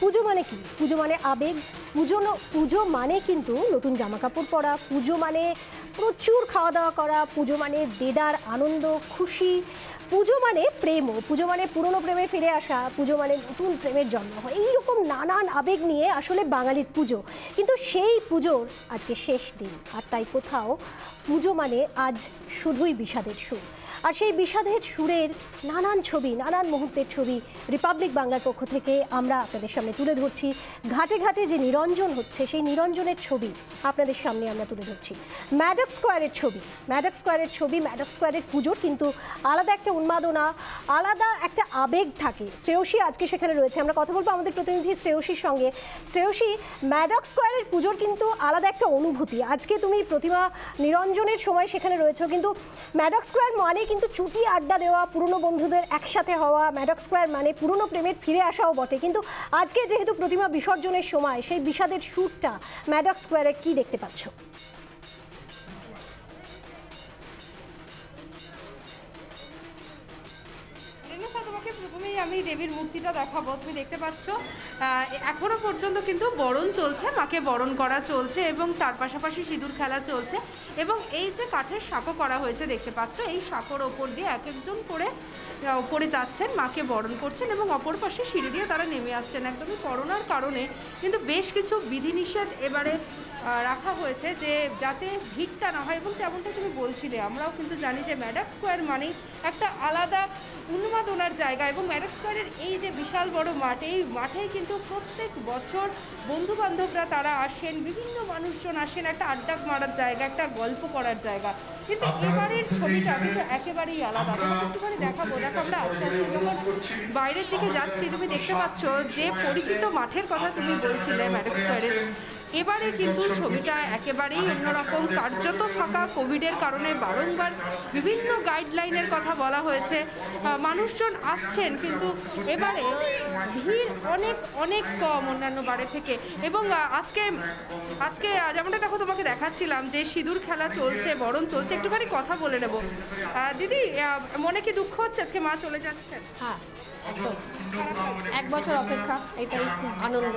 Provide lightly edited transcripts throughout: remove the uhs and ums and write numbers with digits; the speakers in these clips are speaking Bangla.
पुजो माने कि पुजो माने आवेग, पुजो पुजो माने किन्तु नतून जामा कपड़ परा, पुजो माने प्रचुर खावा दावा करा, पुजो माने देदार आनंद खुशी, पुजो माने प्रेम, पुजो माने पुरानो प्रेमे फिरे आसा, पुजो माने नतून प्रेमेर जन्म हय, एई रकम नानान आवेग निये आसले बांगालिर पुजो। किन्तु सेई पुजोर आजके शेष दिन आर ताई कोथाओ पुजो माने आज शुधुई विषादेर सुर। और सेई विषादेर सुरेर नानान छवि नानान मुहूर्तेर छवि रिपाब्लिक बांगलार पक्ष थेके आमरा आपनादेर सामने तुले धरछि। घाटे घाटे जे निरंजन होच्छे सेई निरंजनेर छवि आपनादेर सामने आमरा तुले धरछि। मैडक्स स्क्वायरेर छवि, मैडक्स स्क्वायरेर छवि, मैडक्स स्क्वायरेर पुजोर किन्तु आलादा एक उन्मादना आलादा एक आवेग थाके। श्रेयसी आज के सेखाने रयेछे, आमरा कथा बोलबो आमादेर प्रतिनिधि श्रेयसीर संगे। श्रेयसी, मैडक्स स्क्वायरेर पुजोर किन्तु आलादा एक अनुभूति। आजके तुमि प्रतिमा निरंजनेर समय सेखाने रयेछो, किन्तु मैडक्स स्क्वायर माने किन्तु चुटी आड्डा देवा, पुरानो बंधुदेर एकसाथे हवा, मैडक्स स्क्वायर माने पुरानो प्रेमेर फिरे आसाओ बटे। किन्तु आजके जेहेतु प्रतिमा विसर्जनेर समय सेई विषादेर सुरटा मैडक्स स्क्वायरे कि देखते पाच्छो? আমি দেবীর মূর্তিটা দেখাবো, তুমি দেখতে পাচ্ছ এখনো পর্যন্ত কিন্তু বরণ চলছে, মাকে বরণ করা চলছে এবং তার পাশাপাশি সিঁদুর খেলা চলছে। এবং এই যে কাঠের সাঁকো করা হয়েছে দেখতে পাচ্ছ, এই সাঁকোর ওপর দিয়ে এক একজন করে ওপরে যাচ্ছেন, মাকে বরণ করছেন এবং অপর পাশে সিঁড়ি দিয়ে তারা নেমে আসছেন। একদমই করোনার কারণে কিন্তু বেশ কিছু বিধিনিষেধ এবারে রাখা হয়েছে যে যাতে ভিড়টা না হয়। এবং যেমনটা তুমি বলছিলে আমরাও কিন্তু জানি যে ম্যাডক্স স্কোয়ার মানেই একটা আলাদা উন্মাদনার জায়গা। এবং ম্যাডক্স স্কোয়ারের এই যে বিশাল বড় মাঠ, এই মাঠে কিন্তু প্রত্যেক বছর বন্ধুবান্ধবরা তারা আসেন, বিভিন্ন মানুষজন আসেন, একটা আড্ডা মারার জায়গা, একটা গল্প করার জায়গা। কিন্তু এবারের ছবিটা কিন্তু একেবারেই আলাদা। একটুখানি দেখাবো, দেখো আমরা আস্তে আস্তে যখন বাইরের দিকে যাচ্ছি তুমি দেখতে পাচ্ছ যে পরিচিত মাঠের কথা তুমি বলছিলে ম্যাডক্স স্কোয়ারের, এবারে কিন্তু ছবিটা একেবারেই অন্যরকম। কার্যত ফাঁকা, কোভিডের কারণে বারংবার বিভিন্ন গাইডলাইনের কথা বলা হয়েছে, মানুষজন আসছেন কিন্তু এবারে ভিড় অনেক অনেক কম অন্যান্য বারে থেকে। এবং আজকে আজকে যেমনটা দেখো তোমাকে দেখাচ্ছিলাম যে সিঁদুর খেলা চলছে, বরণ চলছে। একটুখানি কথা বলে নেব। দিদি, মনে কি দুঃখ হচ্ছে আজকে মা চলে যাচ্ছেন? হ্যাঁ, এক বছর অপেক্ষা, এটাই আনন্দ।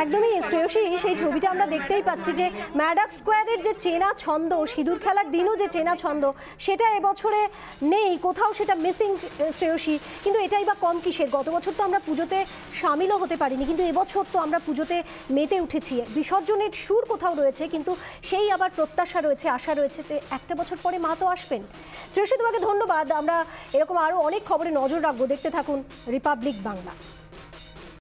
একদমই শ্রেয়সী, সেই ছবিটা আমরা দেখতেই পাচ্ছি যে ম্যাডক্স স্কোয়ারের যে চেনা ছন্দ, সিঁদুর খেলার দিনও যে চেনা ছন্দ, সেটা এবছরে নেই, কোথাও সেটা মিসিং শ্রেয়সী। কিন্তু এটাই বা কম কিসের? গত বছর তো আমরা পুজোতে সামিলও হতে পারিনি, কিন্তু এবছর তো আমরা পুজোতে মেতে উঠেছি। বিসর্জনের সুর কোথাও রয়েছে, কিন্তু সেই আবার প্রত্যাশা রয়েছে, আশা রয়েছে যে একটা বছর পরে মা তো আসবেন। শ্রেয়সী, তোমাকে ধন্যবাদ। আমরা এরকম আরও অনেক খবরে নজর রাখবো, দেখতে থাকুন রিপাবলিক বাংলা।